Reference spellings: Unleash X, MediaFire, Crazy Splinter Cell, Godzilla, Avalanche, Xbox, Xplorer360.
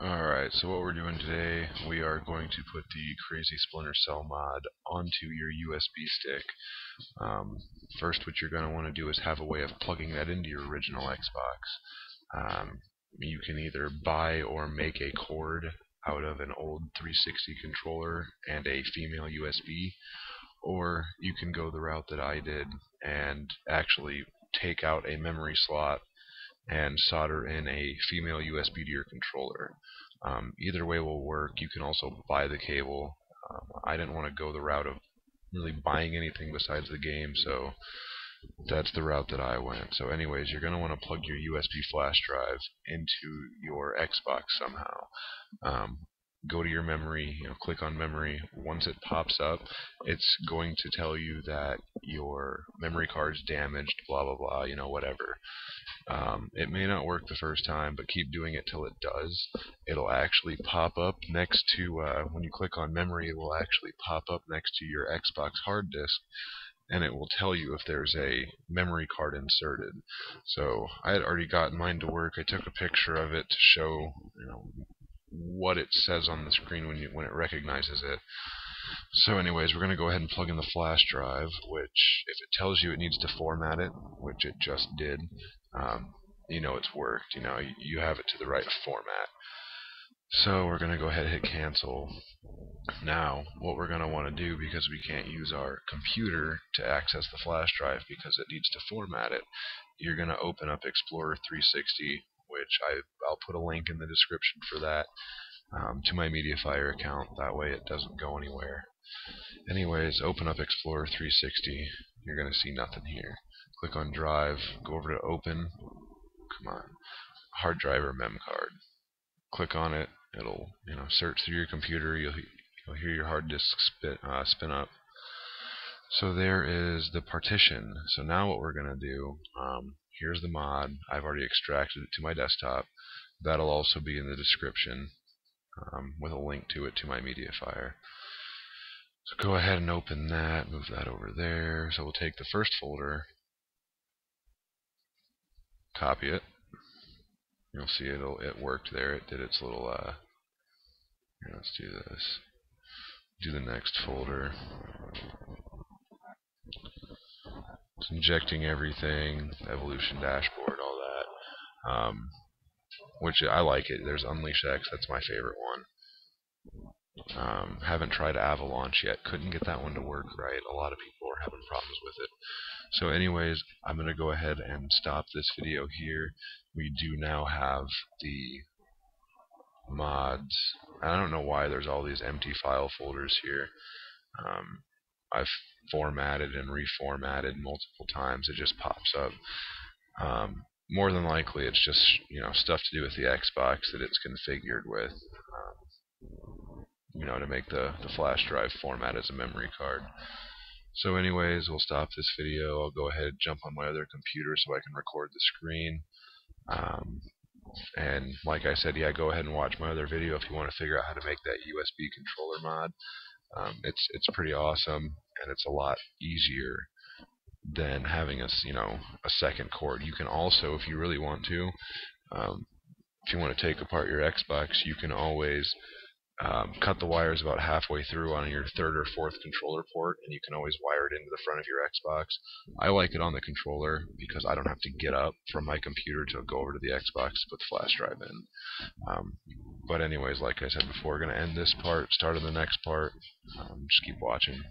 Alright, so what we're doing today, we are going to put the Crazy Splinter Cell mod onto your USB stick. First, what you're going to want to do is have a way of plugging that into your original Xbox. You can either buy or make a cord out of an old 360 controller and a female USB, or you can go the route that I did and actually take out a memory slot and solder in a female USB to your controller. Either way will work. You can also buy the cable. I didn't want to go the route of really buying anything besides the game, so that's the route that I went. So anyways, you're going to want to plug your USB flash drive into your Xbox somehow. Go to your memory, click on memory. Once it pops up, it's going to tell you that your memory card's damaged, blah blah blah, whatever. It may not work the first time, but keep doing it till it does. It'll actually pop up next to when you click on memory, it will actually pop up next to your Xbox hard disk, and it will tell you if there's a memory card inserted. So I had already gotten mine to work. I took a picture of it to show what it says on the screen when it recognizes it. So anyways, we're going to go ahead and plug in the flash drive, which if it tells you it needs to format it, which it just did, it's worked. You have it to the right format. So we're going to go ahead and hit cancel. Now, what we're going to want to do, because we can't use our computer to access the flash drive because it needs to format it, you're going to open up Xplorer360, which I'll put a link in the description for that, to my MediaFire account. That way it doesn't go anywhere. Anyways, open up Xplorer360. You're going to see nothing here. Click on Drive, go over to Open, come on, Hard Drive or Mem Card. Click on it, it'll search through your computer, you'll hear your hard disk spin up. So there is the partition. So now what we're going to do, here's the mod. I've already extracted it to my desktop. That'll also be in the description with a link to it to my MediaFire. So go ahead and open that, move that over there. So we'll take the first folder, copy it. You'll see it worked there. It did its little let's do this. Do the next folder. It's injecting everything, evolution dashboard, all that, which I like it. There's Unleash X, that's my favorite one. Haven't tried Avalanche yet, couldn't get that one to work right. A lot of people are having problems with it. So anyways, I'm going to go ahead and stop this video here. We do now have the mods. I don't know why there's all these empty file folders here. I've formatted and reformatted multiple times. It just pops up. More than likely, it's just stuff to do with the Xbox that it's configured with, to make the flash drive format as a memory card. So anyways, we'll stop this video. I'll go ahead and jump on my other computer so I can record the screen. And like I said, yeah, go ahead and watch my other video if you want to figure out how to make that USB controller mod. It's pretty awesome, and it's a lot easier than having a second cord. You can also, if you really want to, if you want to take apart your Xbox, you can always cut the wires about halfway through on your third or fourth controller port, and you can always wire it into the front of your Xbox. I like it on the controller because I don't have to get up from my computer to go over to the Xbox to put the flash drive in. But anyways, like I said before, we're going to end this part, start on the next part. Just keep watching.